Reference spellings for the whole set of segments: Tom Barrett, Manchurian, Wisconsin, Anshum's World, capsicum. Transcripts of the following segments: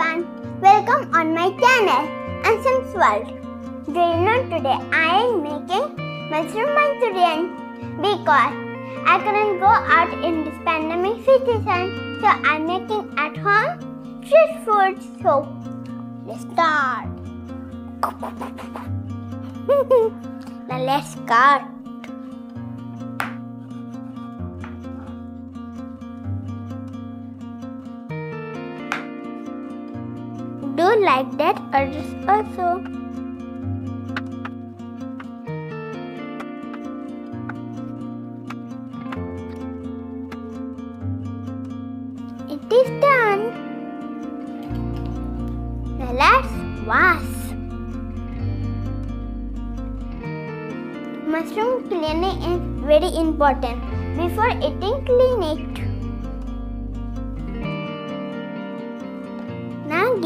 everyone, welcome on my channel Anshum's World. Do you know today I am making mushroom Manchurian because I couldn't go out in this pandemic situation, so I'm making at home street food. So let's start. Now let's cut. Do like that others also. It is done. Now let's wash. Mushroom cleaning is very important. Before eating, clean it.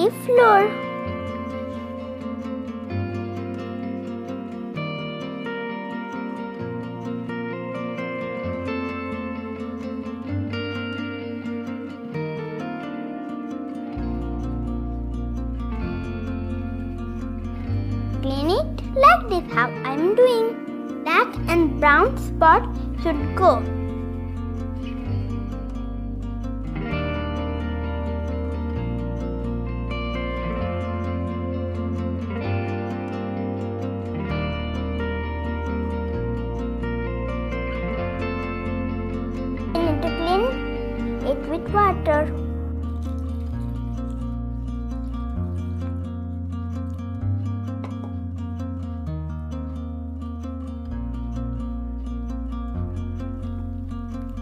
Give flour. Clean it like this, how I'm doing. Black and brown spot should go. With water.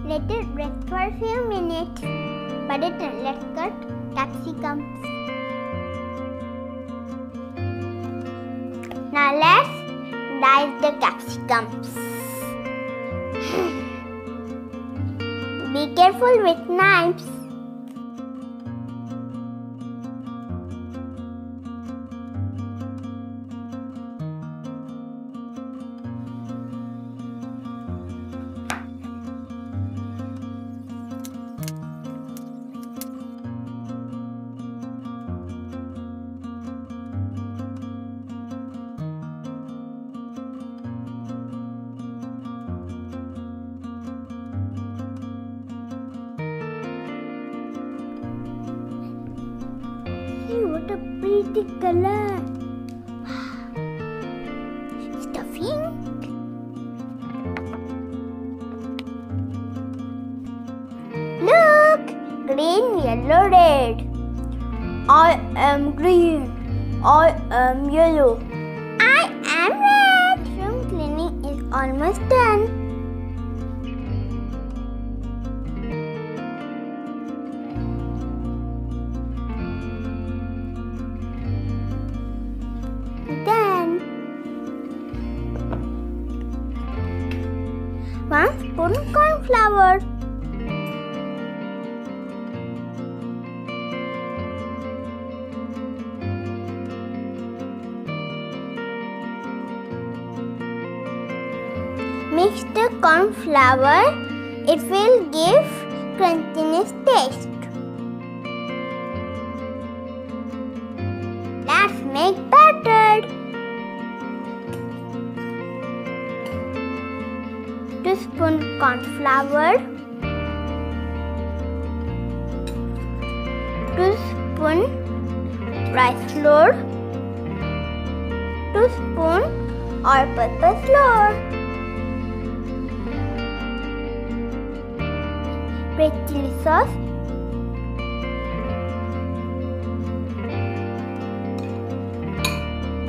Let it rest for a few minutes. But then let's cut capsicums. Now let's dice the capsicums. Be careful with knives. What a pretty color! Stuffing. Look, green, yellow, red. I am green. I am yellow. I am red. Mushroom cleaning is almost done. One spoon corn flour. Mix the corn flour. It will give crunchiness taste. Let's make batter. 2 spoon corn flour, 2 spoon rice flour, 2 spoon all purpose flour. Red chili sauce,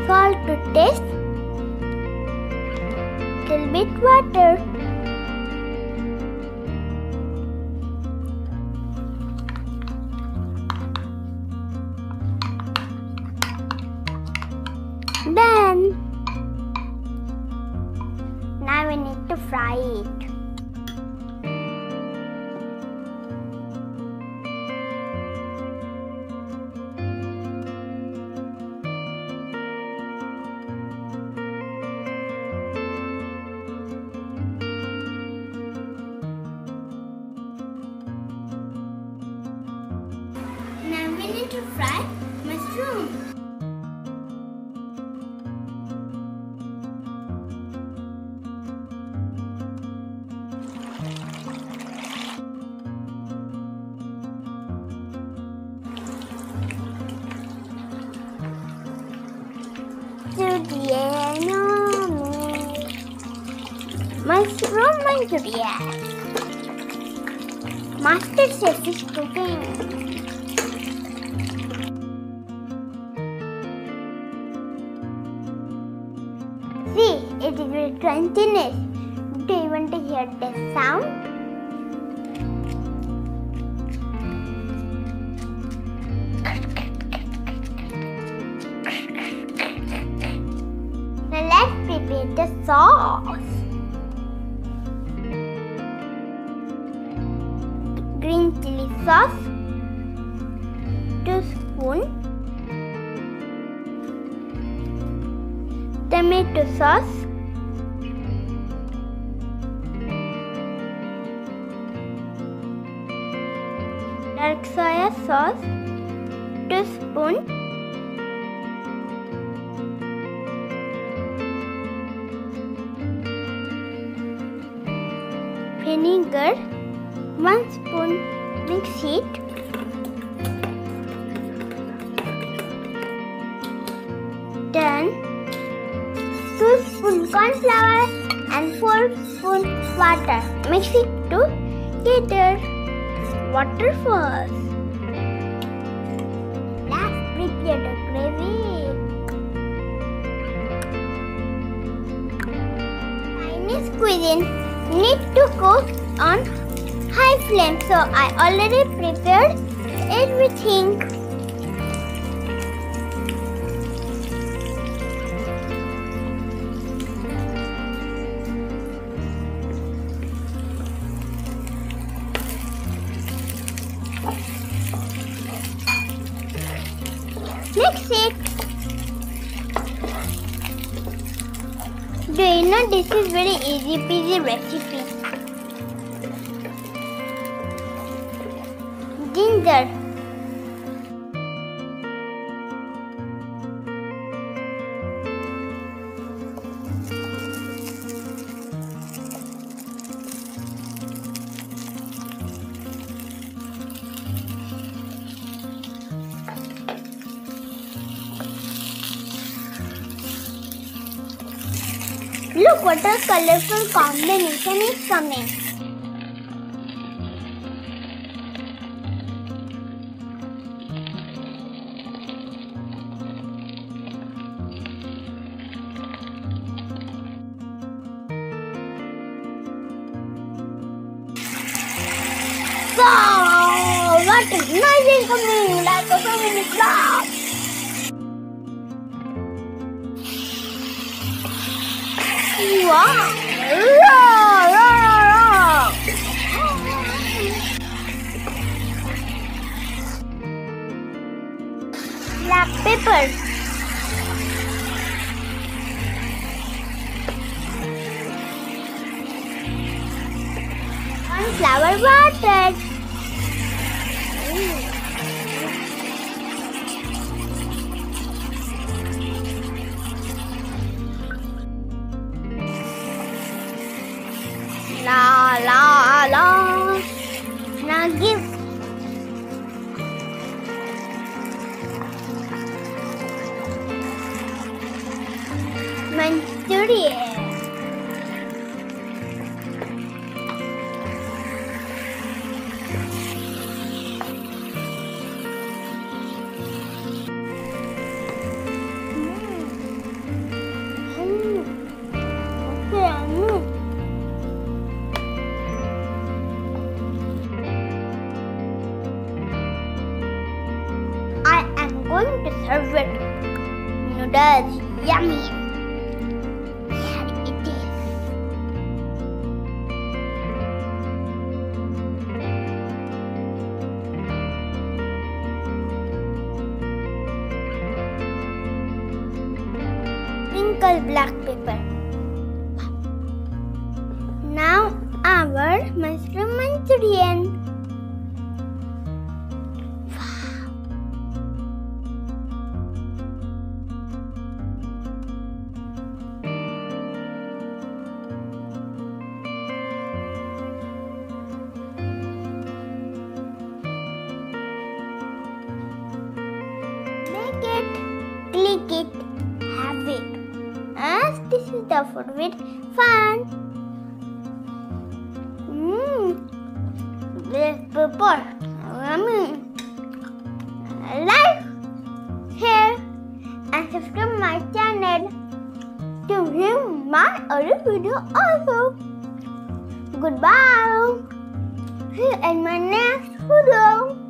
salt to taste, little bit water. Done. Now we need to fry it. ready to fry mushroom. Mushroom Manchurian. Master chef is cooking. See, it is very crunchiness. Do you want to hear the sound? Now let's prepare the sauce. Green chili sauce, 2 spoons. Tomato sauce, dark soya sauce, 2 spoons, vinegar, 1 spoon, mix it. Done. 2 spoons corn flour and 4 spoons water. Mix it together. Water first. Let's prepare the gravy. Chinese cuisine needs to cook on high flame, so I already prepared everything. Mix it. Do you know this is very easy peasy recipe? Ginger, look what a colorful combination is coming. So, what is noise coming like a family clock? Wow! Black pepper, cornflower water, Now give Manchurian. Going to serve it. Noodles, yummy. Here it is. Sprinkle black pepper. Now our mushroom Manchurian. Wow. eat the food with fun. This pepper, yummy. Like, share, and subscribe my channel to view my other video also. Goodbye. See you in my next video.